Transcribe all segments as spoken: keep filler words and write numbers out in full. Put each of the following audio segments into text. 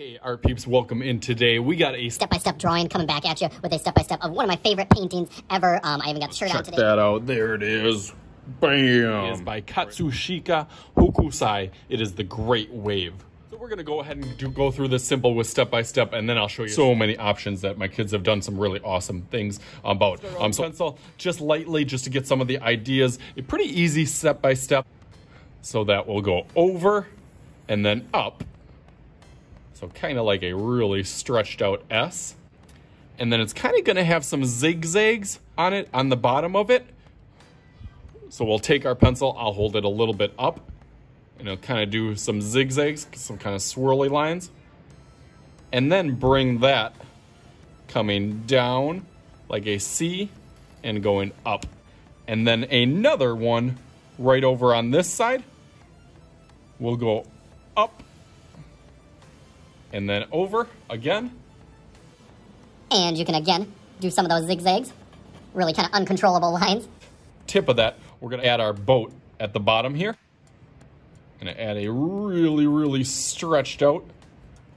Hey, art peeps, welcome in today. We got a step-by-step drawing coming back at you with a step-by-step of one of my favorite paintings ever. Um, I even got the shirt Check out today. Check that out. There it is. Bam. It is by Katsushika Hokusai. It is The Great Wave. So we're going to go ahead and do, go through this simple with step-by-step, and then I'll show you so many options that my kids have done some really awesome things about. Um, so pencil, just lightly, just to get some of the ideas. A pretty easy step-by-step. So that will go over and then up. So kind of like a really stretched out S. And then it's kind of going to have some zigzags on it, on the bottom of it. So we'll take our pencil, I'll hold it a little bit up, and it'll kind of do some zigzags, some kind of swirly lines. And then bring that coming down like a C and going up. And then another one right over on this side. We'll go up. And then over again. And you can again do some of those zigzags. Really kind of uncontrollable lines. Tip of that, we're going to add our boat at the bottom here. Going to add a really, really stretched out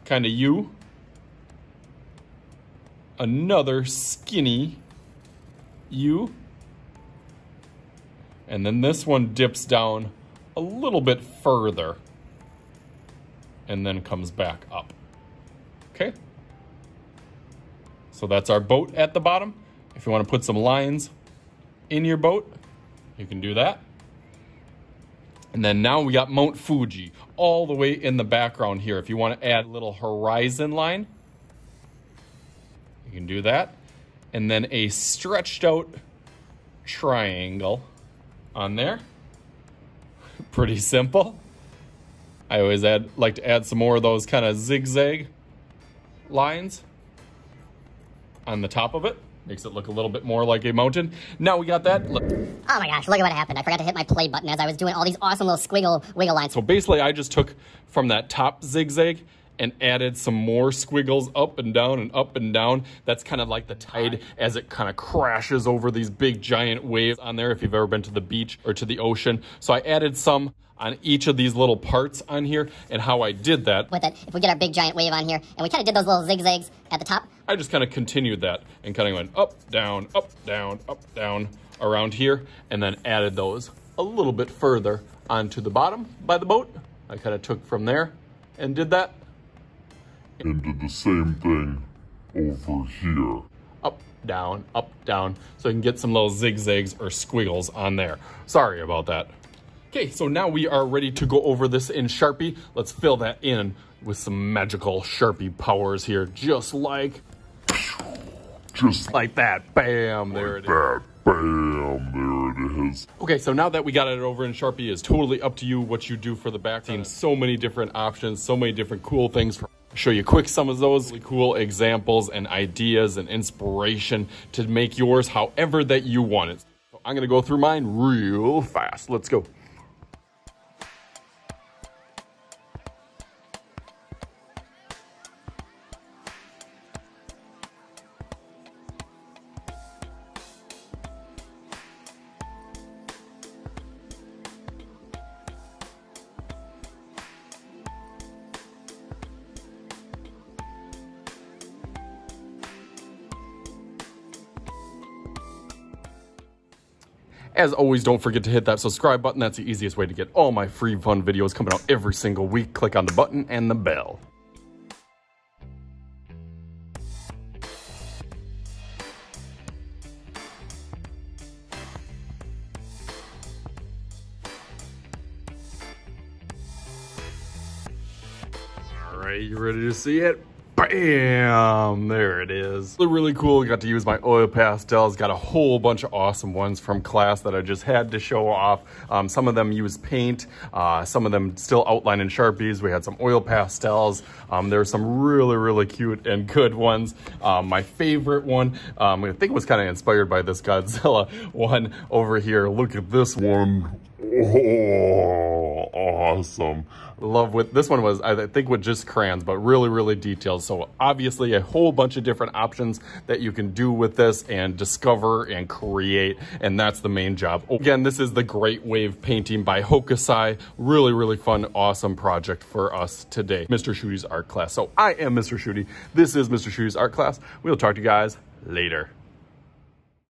kind of U. Another skinny U. And then this one dips down a little bit further. And then comes back up. Okay, so that's our boat at the bottom. If you want to put some lines in your boat, you can do that. And then now we got Mount Fuji all the way in the background here. If you want to add a little horizon line, you can do that. And then a stretched out triangle on there. Pretty simple. I always add, like to add some more of those kind of zigzag lines on the top of it. Makes it look a little bit more like a mountain. Now we got that. Look. Oh my gosh, look at what happened. I forgot to hit my play button as I was doing all these awesome little squiggle wiggle lines. So basically I just took from that top zigzag and added some more squiggles up and down and up and down. That's kind of like the tide as it kind of crashes over these big giant waves on there if you've ever been to the beach or to the ocean. So I added some on each of these little parts on here and how I did that. With it, if we get our big giant wave on here and we kind of did those little zigzags at the top. I just kind of continued that and kind of went up, down, up, down, up, down around here and then added those a little bit further onto the bottom by the boat. I kind of took from there and did that. And did the same thing over here. Up, down, up, down. So you can get some little zigzags or squiggles on there. Sorry about that. Okay, so now we are ready to go over this in Sharpie. Let's fill that in with some magical Sharpie powers here. Just like... Just like that. Bam, there it is. Bam, there it is. Okay, so now that we got it over in Sharpie, it's totally up to you what you do for the back. Seen so many different options, so many different cool things for... Show you quick some of those really cool examples and ideas and inspiration to make yours however that you want it. So I'm gonna go through mine real fast. Let's go. As always, don't forget to hit that subscribe button. That's the easiest way to get all my free fun videos coming out every single week. Click on the button and the bell. All right, you ready to see it? Bam! There it is. Really cool. Got to use my oil pastels. Got a whole bunch of awesome ones from class that I just had to show off. Um, some of them use paint. Uh, some of them still outline in Sharpies. We had some oil pastels. Um, there were some really, really cute and good ones. Um, my favorite one, um, I think it was kind of inspired by this Godzilla one over here. Look at this one. Oh. awesome. Love what this one was, I think, with just crayons, but really, really detailed. So obviously a whole bunch of different options that you can do with this and discover and create. And that's the main job. Again, this is the Great Wave painting by Hokusai. Really, really fun, awesome project for us today. Mister Schuette's art class. So I am Mister Schuette. This is Mister Schuette's art class. We'll talk to you guys later.